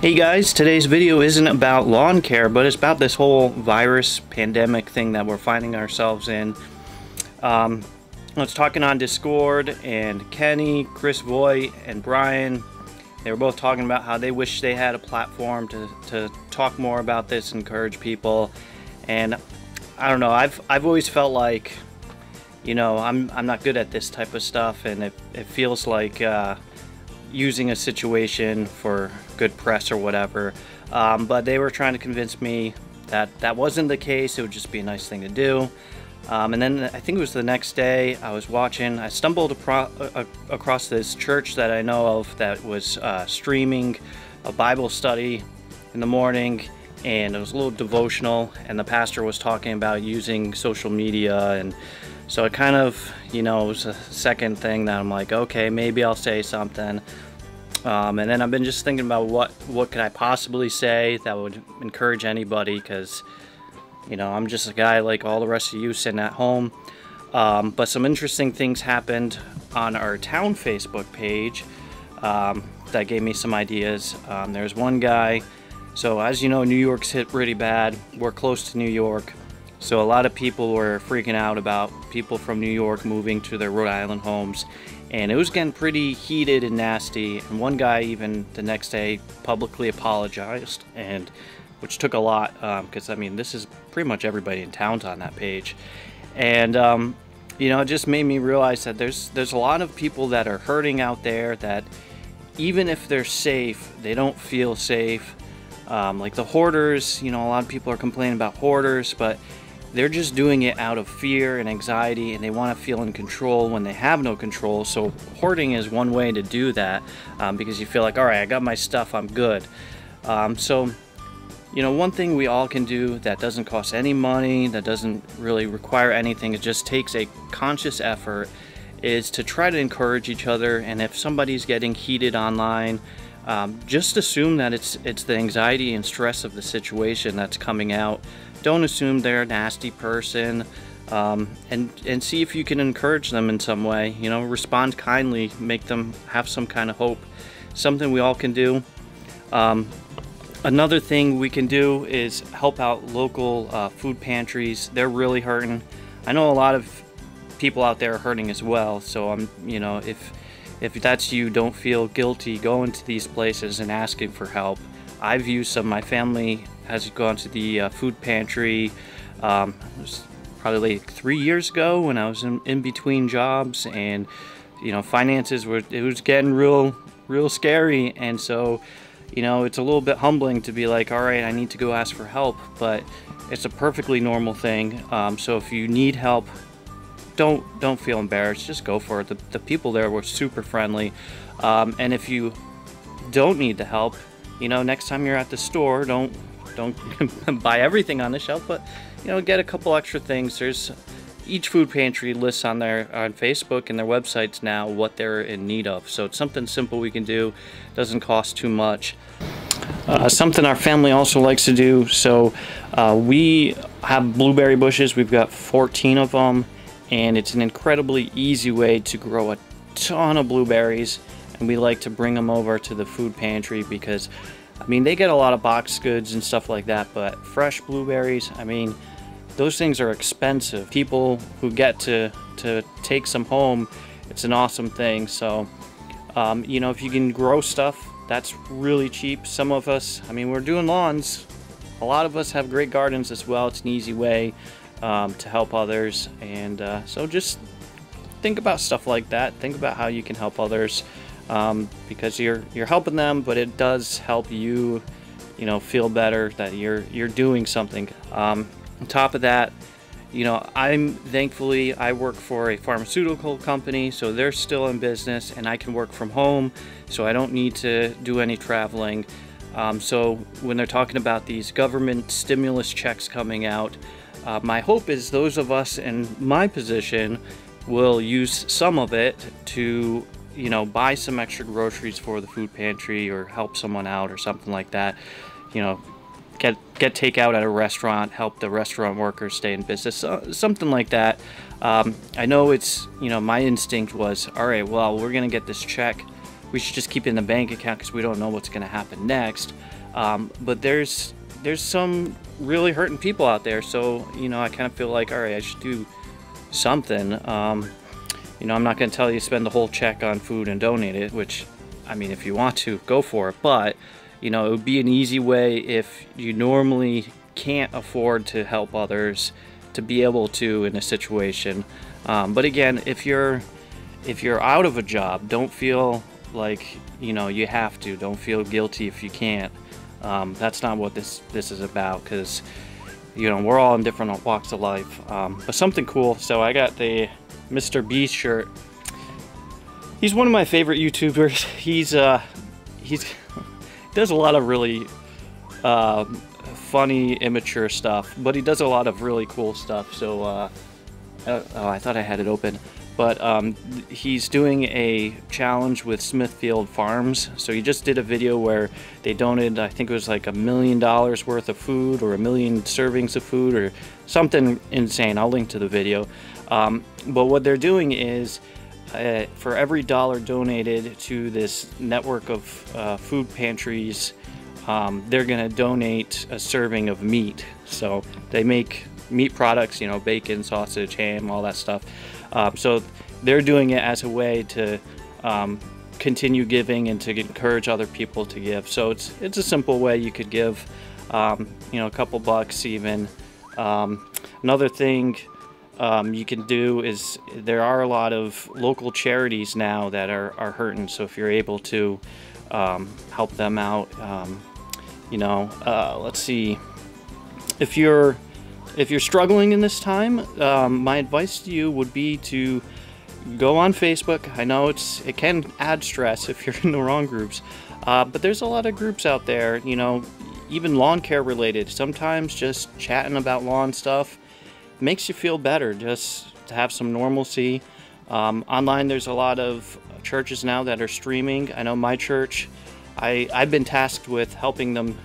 Hey guys, today's video isn't about lawn care, but it's about this whole virus pandemic thing that we're finding ourselves in. I was talking on Discord, and Kenny, Chris Voigt, and Brian, they were both talking about how they wish they had a platform to talk more about this, encourage people. And I don't know, I've always felt like, you know, I'm not good at this type of stuff, and it feels like using a situation for good press or whatever, but they were trying to convince me that wasn't the case. It would just be a nice thing to do. And then I think it was the next day, I stumbled across this church that I know of that was streaming a Bible study in the morning, and it was a little devotional, and the pastor was talking about using social media. And so it kind of, you know, it was a second thing that I'm like, okay, maybe I'll say something. And then I've been just thinking about what could I possibly say that would encourage anybody, because, you know, I'm just a guy like all the rest of you sitting at home. But some interesting things happened on our town Facebook page that gave me some ideas. There's one guy. So as you know, New York's hit pretty bad. We're close to New York. So a lot of people were freaking out about people from New York moving to their Rhode Island homes. And it was getting pretty heated and nasty. And one guy even the next day publicly apologized, and which took a lot, because I mean, this is pretty much everybody in town on that page. And you know, it just made me realize that there's a lot of people that are hurting out there that even if they're safe, they don't feel safe. Like the hoarders, you know, a lot of people are complaining about hoarders, but they're just doing it out of fear and anxiety, and they want to feel in control when they have no control. So hoarding is one way to do that, because you feel like, all right, I got my stuff, I'm good. So, you know, one thing we all can do that doesn't cost any money, that doesn't really require anything, it just takes a conscious effort, is to try to encourage each other. And if somebody's getting heated online, just assume that it's the anxiety and stress of the situation that's coming out. Don't assume they're a nasty person, and see if you can encourage them in some way. You know, respond kindly, make them have some kind of hope. Something we all can do. Another thing we can do is help out local food pantries. They're really hurting. I know a lot of people out there are hurting as well. So you know, if that's you, don't feel guilty going to these places and asking for help. I've used some. My family has gone to the food pantry. It was probably like 3 years ago when I was in between jobs, and you know, finances it was getting real scary. And so, you know, it's a little bit humbling to be like, all right, I need to go ask for help, but it's a perfectly normal thing. So if you need help, Don't feel embarrassed, just go for it. The people there were super friendly. And if you don't need the help, you know, next time you're at the store, don't buy everything on the shelf, but you know, get a couple extra things. There's each food pantry lists on Facebook and their websites now what they're in need of. So it's something simple we can do, doesn't cost too much. Something our family also likes to do, so we have blueberry bushes. We've got 14 of them. And it's an incredibly easy way to grow a ton of blueberries, and we like to bring them over to the food pantry because, I mean, they get a lot of boxed goods and stuff like that, but fresh blueberries, I mean, those things are expensive. People who get to take some home, it's an awesome thing. So, you know, if you can grow stuff, that's really cheap. Some of us, I mean, we're doing lawns. A lot of us have great gardens as well. It's an easy way to help others, and so just think about stuff like that. Think about how you can help others, because you're helping them, but it does help you, you know, feel better that you're doing something. On top of that, you know, I work for a pharmaceutical company, so they're still in business, and I can work from home, so I don't need to do any traveling. So when they're talking about these government stimulus checks coming out, my hope is those of us in my position will use some of it to, you know, buy some extra groceries for the food pantry or help someone out or something like that. You know, get takeout at a restaurant, help the restaurant workers stay in business, something like that. I know it's, you know, my instinct was, all right, well, we're going to get this check. we should just keep it in the bank account because we don't know what's going to happen next. But there's some really hurting people out there, so you know, I kind of feel like, all right, I should do something. You know, I'm not going to tell you spend the whole check on food and donate it, which, I mean, if you want to, go for it. But you know, it would be an easy way if you normally can't afford to help others to be able to in a situation. But again, if you're out of a job, don't feel like, you know, you have to. Don't feel guilty if you can't. That's not what this is about, because you know, we're all in different walks of life. But something cool. So I got the Mr. Beast shirt. He's one of my favorite YouTubers. He's does a lot of really funny, immature stuff, but he does a lot of really cool stuff. So oh, I thought I had it open. But he's doing a challenge with Smithfield Farms. So he just did a video where they donated, I think it was like $1 million worth of food, or 1 million servings of food, or something insane. I'll link to the video. But what they're doing is, for every dollar donated to this network of food pantries, they're gonna donate a serving of meat. So they make meat products, you know, bacon, sausage, ham, all that stuff. So they're doing it as a way to continue giving and to encourage other people to give. So it's a simple way you could give, you know, a couple bucks even. Another thing you can do is, there are a lot of local charities now that are hurting. So if you're able to help them out, you know, let's see, if you're struggling in this time, my advice to you would be to go on Facebook. I know it can add stress if you're in the wrong groups, but there's a lot of groups out there, you know, even lawn care related. Sometimes just chatting about lawn stuff makes you feel better, just to have some normalcy. Online, there's a lot of churches now that are streaming. I know my church, I've been tasked with helping them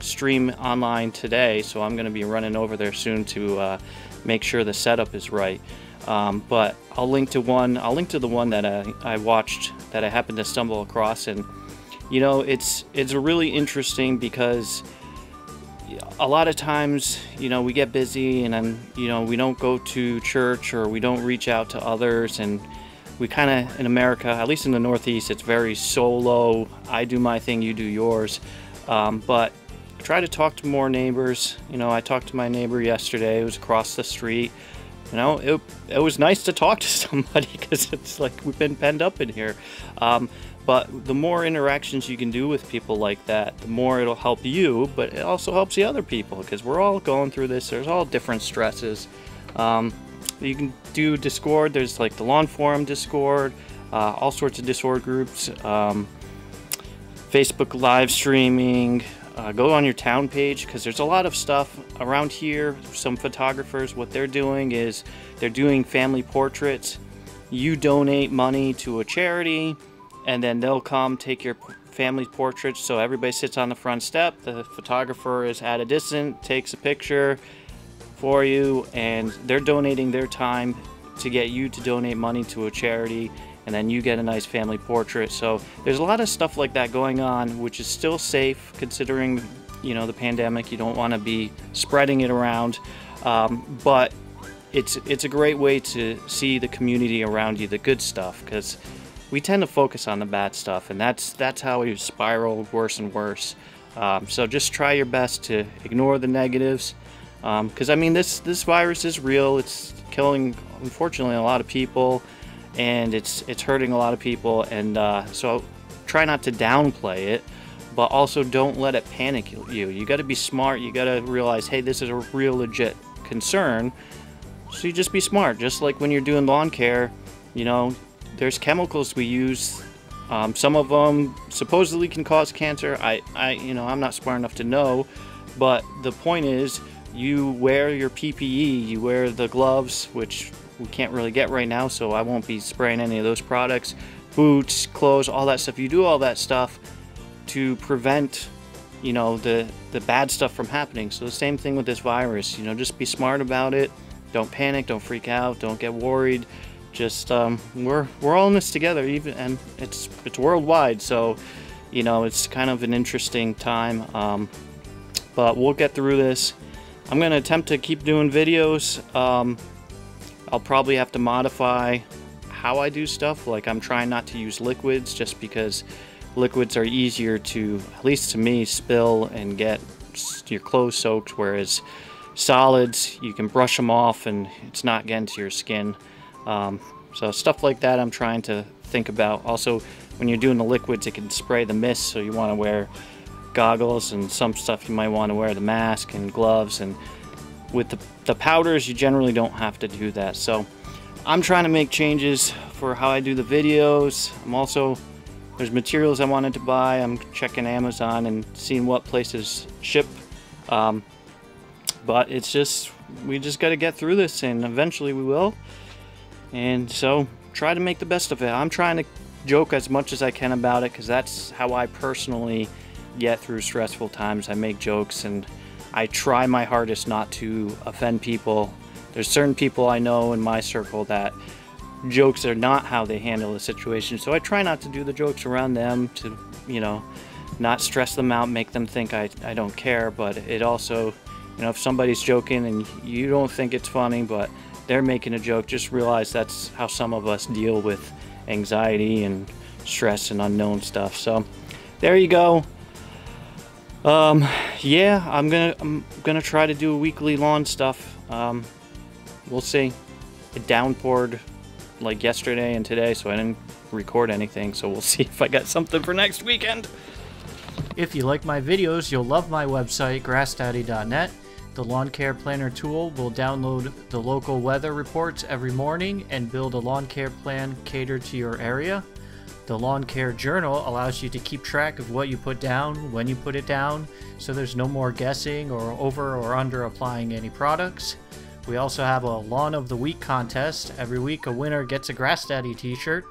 stream online today, so I'm going to be running over there soon to make sure the setup is right. But I'll link to the one that I watched, that I happened to stumble across. And you know, it's really interesting, because a lot of times, you know, we get busy and then, you know, we don't go to church, or we don't reach out to others, and we kind of, in America, at least in the Northeast, it's very solo. I do my thing, you do yours. But try to talk to more neighbors. You know, I talked to my neighbor yesterday, it was across the street. You know, it was nice to talk to somebody, because it's like we've been penned up in here. But the more interactions you can do with people like that, the more it'll help you, but it also helps the other people, because we're all going through this. There's all different stresses. You can do Discord. There's like the Lawn Forum Discord, all sorts of Discord groups, Facebook live streaming. Go on your town page, because there's a lot of stuff around here. Some photographers, what they're doing is they're doing family portraits. You donate money to a charity, and then they'll come take your family portrait. So everybody sits on the front step, the photographer is at a distance, takes a picture for you, and they're donating their time to get you to donate money to a charity, and then you get a nice family portrait. So there's a lot of stuff like that going on, which is still safe, considering, you know, the pandemic. You don't want to be spreading it around, but it's a great way to see the community around you, the good stuff, because we tend to focus on the bad stuff, and that's how we spiral worse and worse. So just try your best to ignore the negatives, because I mean, this virus is real. It's killing, unfortunately, a lot of people, and it's hurting a lot of people. And so try not to downplay it, but also don't let it panic you. You got to be smart. You got to realize, hey, this is a real legit concern. So you just be smart. Just like when you're doing lawn care, you know, there's chemicals we use. Some of them supposedly can cause cancer. I you know, I'm not smart enough to know, but the point is, you wear your PPE, you wear the gloves, which we can't really get right now, so I won't be spraying any of those products, boots, clothes, all that stuff. You do all that stuff to prevent, you know, the bad stuff from happening. So the same thing with this virus. You know, just be smart about it. Don't panic, don't freak out, don't get worried. just we're all in this together, even, and it's worldwide, so you know, it's kind of an interesting time, but we'll get through this. I'm going to attempt to keep doing videos. I'll probably have to modify how I do stuff. Like, I'm trying not to use liquids just because liquids are easier to, at least to me, spill and get your clothes soaked, whereas solids, you can brush them off and it's not getting to your skin. So stuff like that I'm trying to think about. Also, when you're doing the liquids, it can spray the mist, so you want to wear goggles, and some stuff you might want to wear the mask and gloves, and with the powders you generally don't have to do that. So I'm trying to make changes for how I do the videos. I'm also, there's materials I wanted to buy. I'm checking Amazon and seeing what places ship, but it's just, we just got to get through this, and eventually we will. And so try to make the best of it. I'm trying to joke as much as I can about it, because that's how I personally get through stressful times. I make jokes and I try my hardest not to offend people. There's certain people I know in my circle that jokes are not how they handle the situation, so I try not to do the jokes around them, to, you know, not stress them out, make them think I don't care. But it also, you know, if somebody's joking and you don't think it's funny but they're making a joke, just realize that's how some of us deal with anxiety and stress and unknown stuff. So there you go. Yeah, I'm gonna try to do weekly lawn stuff. We'll see. It downpoured like yesterday and today, so I didn't record anything, so we'll see if I got something for next weekend. If you like my videos, you'll love my website, grassdaddy.net. The lawn care planner tool will download the local weather reports every morning and build a lawn care plan catered to your area. The lawn care journal allows you to keep track of what you put down, when you put it down, so there's no more guessing or over or under applying any products. We also have a lawn of the week contest. Every week a winner gets a Grass Daddy t-shirt.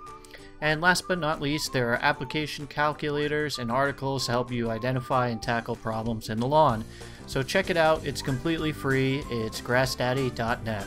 And last but not least, there are application calculators and articles to help you identify and tackle problems in the lawn. So check it out, it's completely free, it's grassdaddy.net.